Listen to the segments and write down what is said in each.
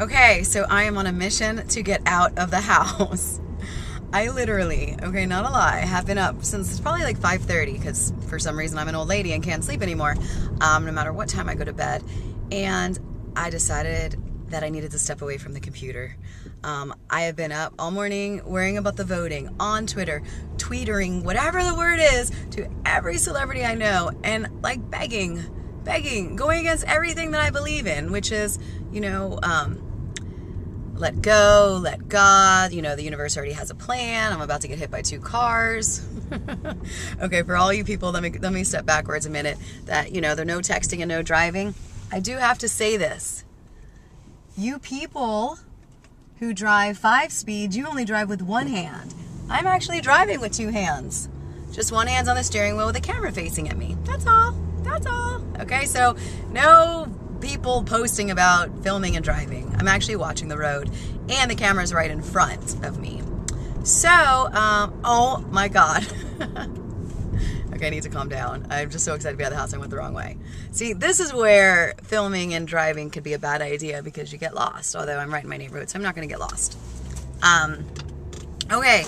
Okay, so I am on a mission to get out of the house. I literally, okay, not a lie, have been up since it's probably like 5:30 because for some reason I'm an old lady and can't sleep anymore, no matter what time I go to bed. And I decided that I needed to step away from the computer. I have been up all morning worrying about the voting on Twitter, tweetering whatever the word is to every celebrity I know, and like begging, going against everything that I believe in, which is, you know, let go, let God, you know, the universe already has a plan. I'm about to get hit by two cars. Okay, for all you people, let me step backwards a minute, that, you know, there are no texting and no driving. I do have to say this. You people who drive 5-speed, you only drive with one hand. I'm actually driving with two hands. Just one hand's on the steering wheel with a camera facing at me. That's all. That's all. Okay, so no people posting about filming and driving. I'm actually watching the road, and the camera's right in front of me. So, oh my God. Okay, I need to calm down. I'm just so excited to be out of the house. I went the wrong way. See, this is where filming and driving could be a bad idea because you get lost, although I'm right in my neighborhood, so I'm not going to get lost. Okay,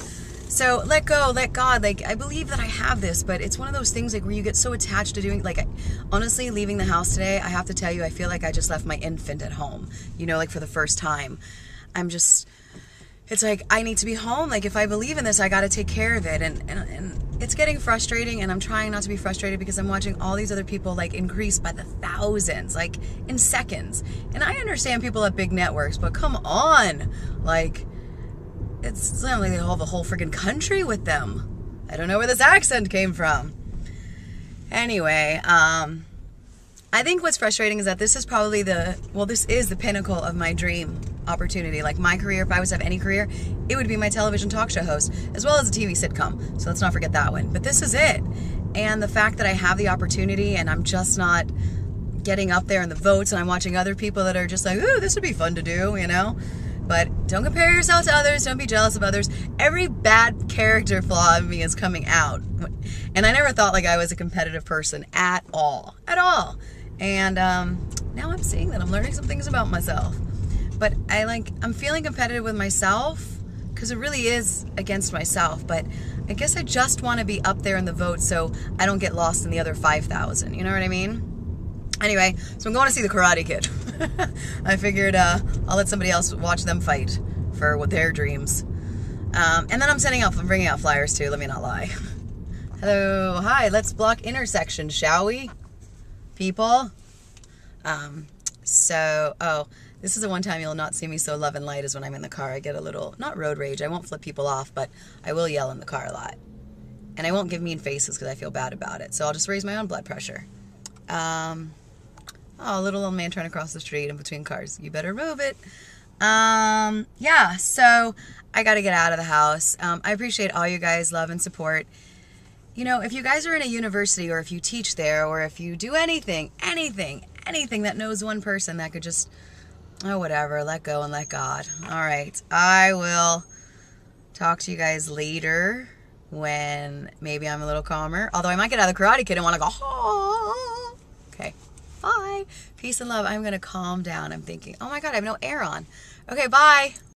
so let go, let God. Like, I believe that I have this, but it's one of those things like where you get so attached to doing, like, honestly, leaving the house today, I have to tell you, I feel like I just left my infant at home, you know, like for the first time. I'm just, it's like, I need to be home. Like, if I believe in this, I got to take care of it. And it's getting frustrating, and I'm trying not to be frustrated because I'm watching all these other people like increase by the thousands, like in seconds. And I understand people have big networks, but come on, like it's not like they have a whole freaking country with them. I don't know where this accent came from. Anyway, I think what's frustrating is that this is probably this is the pinnacle of my dream opportunity. Like my career, if I was to have any career, it would be my television talk show host as well as a TV sitcom. So let's not forget that one. But this is it. And the fact that I have the opportunity and I'm just not getting up there in the votes, and I'm watching other people that are just like, ooh, this would be fun to do, you know? But don't compare yourself to others. Don't be jealous of others. Every bad character flaw of me is coming out. And I never thought like I was a competitive person at all. At all. And now I'm seeing that I'm learning some things about myself, but I'm feeling competitive with myself because it really is against myself. But I guess I just want to be up there in the vote so I don't get lost in the other 5,000. You know what I mean? Anyway, so I'm going to see the Karate Kid. I figured I'll let somebody else watch them fight for what their dreams. And then I'm bringing out flyers too. Let me not lie. Hello, hi. Let's block intersection, shall we? People. This is the one time you'll not see me so love and light is when I'm in the car. I get a little, not road rage, I won't flip people off, but I will yell in the car a lot. And I won't give mean faces because I feel bad about it. So I'll just raise my own blood pressure. Oh, a little old man trying to cross the street in between cars. You better move it. Yeah, so I got to get out of the house. I appreciate all you guys' love and support. You know, if you guys are in a university, or if you teach there, or if you do anything that knows one person that could just, oh, whatever, let go and let God. All right. I will talk to you guys later when maybe I'm a little calmer. Although I might get out of the Karate Kid and want to go, oh. Okay. Bye. Peace and love. I'm going to calm down. I'm thinking, oh my God, I have no air on. Okay. Bye.